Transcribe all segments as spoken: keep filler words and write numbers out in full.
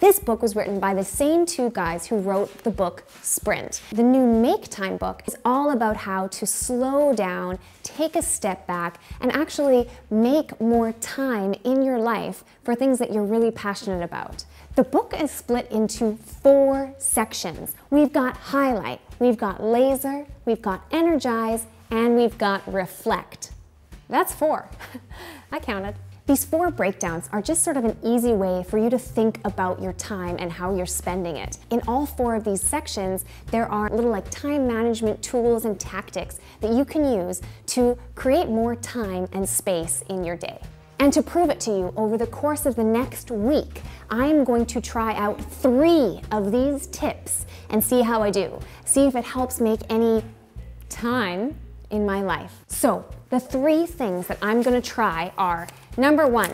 This book was written by the same two guys who wrote the book Sprint. The new Make Time book is all about how to slow down, take a step back, and actually make more time in your life for things that you're really passionate about. The book is split into four sections. We've got highlight, we've got laser, we've got energize, and we've got reflect. That's four. I counted. These four breakdowns are just sort of an easy way for you to think about your time and how you're spending it. In all four of these sections, there are little like time management tools and tactics that you can use to create more time and space in your day. And to prove it to you, over the course of the next week, I'm going to try out three of these tips and see how I do. See if it helps make any time in my life. So the three things that I'm gonna try are, number one,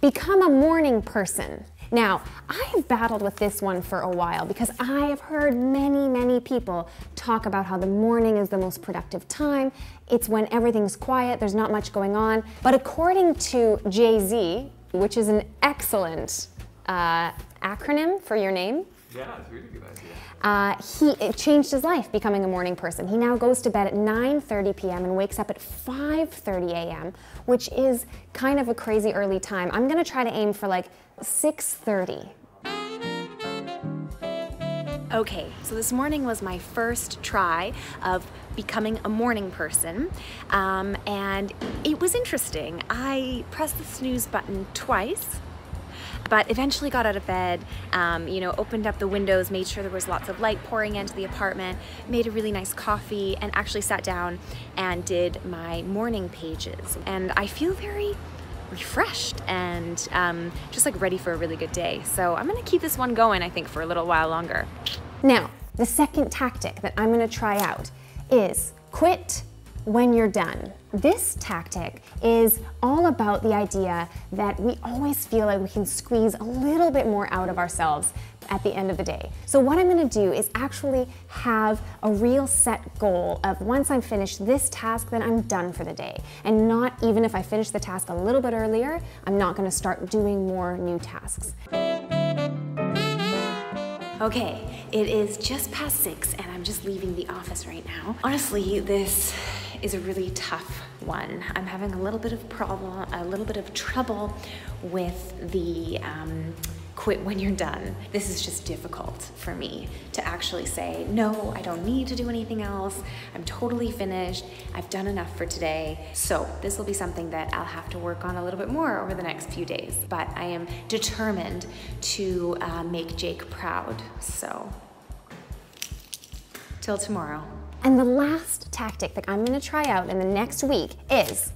become a morning person. Now, I've battled with this one for a while because I have heard many, many people talk about how the morning is the most productive time. It's when everything's quiet, there's not much going on. But according to Jay-Z, which is an excellent uh, acronym for your name, yeah, it's a really good idea. Uh, he, it changed his life becoming a morning person. He now goes to bed at nine thirty p m and wakes up at five thirty a m, which is kind of a crazy early time. I'm gonna try to aim for like six thirty. Okay, so this morning was my first try of becoming a morning person, um, and it was interesting. I pressed the snooze button twice, but eventually got out of bed, um, you know, opened up the windows, made sure there was lots of light pouring into the apartment, made a really nice coffee, and actually sat down and did my morning pages. And I feel very refreshed and um, just like ready for a really good day. So I'm gonna keep this one going, I think, for a little while longer. Now, the second tactic that I'm gonna try out is quit when you're done. This tactic is all about the idea that we always feel like we can squeeze a little bit more out of ourselves at the end of the day. So what I'm gonna do is actually have a real set goal of, once I'm finished this task, then I'm done for the day. And not even if I finish the task a little bit earlier, I'm not gonna start doing more new tasks. Okay, it is just past six and I'm just leaving the office right now. Honestly, this is a really tough one. I'm having a little bit of problem, a little bit of trouble with the um, quit when you're done. This is just difficult for me to actually say, no, I don't need to do anything else. I'm totally finished. I've done enough for today. So this will be something that I'll have to work on a little bit more over the next few days, but I am determined to uh, make Jake proud. So till tomorrow. And the last tactic that I'm gonna try out in the next week is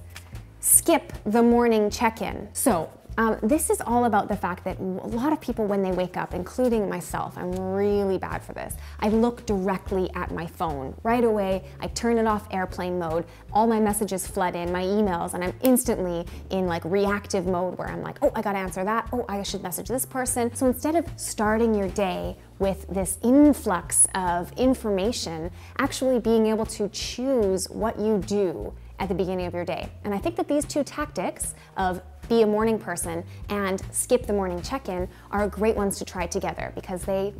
skip the morning check-in. So Um, this is all about the fact that a lot of people, when they wake up, including myself, I'm really bad for this. I look directly at my phone right away. I turn it off airplane mode. All my messages flood in, my emails, and I'm instantly in like reactive mode where I'm like, oh, I gotta answer that. Oh, I should message this person. So instead of starting your day with this influx of information, actually being able to choose what you do at the beginning of your day. And I think that these two tactics of be a morning person and skip the morning check-in are great ones to try together because they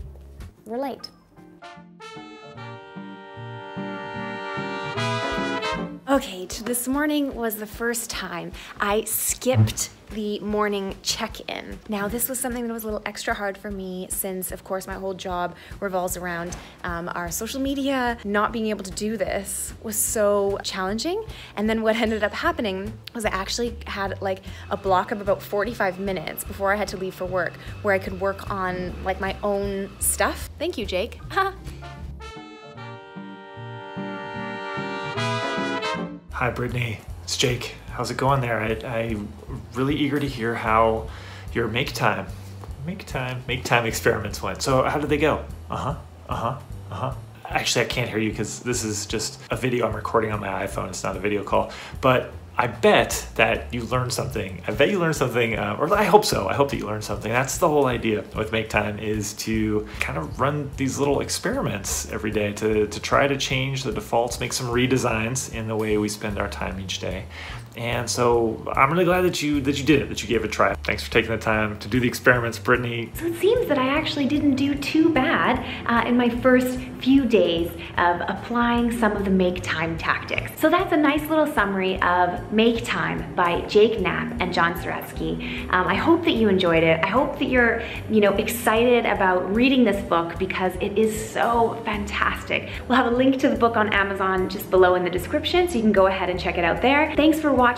relate. Okay, this morning was the first time I skipped the morning check-in. Now, this was something that was a little extra hard for me since, of course, my whole job revolves around um, our social media. Not being able to do this was so challenging. And then what ended up happening was I actually had like a block of about forty-five minutes before I had to leave for work where I could work on like my own stuff. Thank you, Jake. Hi, Brittany. It's Jake. How's it going there? I, I'm really eager to hear how your make time, make time, make time experiments went. So how did they go? Uh-huh, uh-huh, uh-huh. Actually, I can't hear you because this is just a video I'm recording on my iPhone. It's not a video call, but I bet that you learned something. I bet you learned something, uh, or I hope so. I hope that you learned something. That's the whole idea with Make Time, is to kind of run these little experiments every day to, to try to change the defaults, make some redesigns in the way we spend our time each day. And so I'm really glad that you that you did it, that you gave it a try. Thanks for taking the time to do the experiments, Brittany. So it seems that I actually didn't do too bad uh, in my first few days of applying some of the Make Time tactics. So that's a nice little summary of Make Time by Jake Knapp and John Zeratsky. Um, I hope that you enjoyed it. I hope that you're, you know, excited about reading this book because it is so fantastic. We'll have a link to the book on Amazon just below in the description, so you can go ahead and check it out there. Thanks for watching.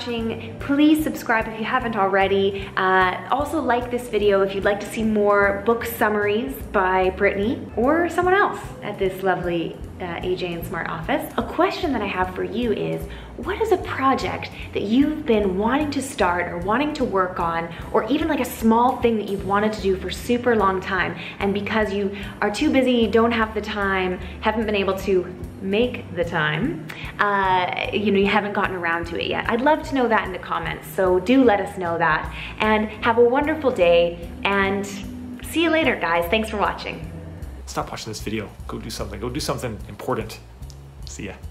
Please subscribe if you haven't already. Uh, also like this video if you'd like to see more book summaries by Brittany or someone else at this lovely uh, A J and Smart office. A question that I have for you is, what is a project that you've been wanting to start or wanting to work on, or even like a small thing that you've wanted to do for super long time, and because you are too busy, don't have the time, haven't been able to make the time, uh, you know, you haven't gotten around to it yet? I'd love to know that in the comments, so do let us know that. And have a wonderful day, and see you later, guys. Thanks for watching. Stop watching this video. Go do something. Go do something important. See ya.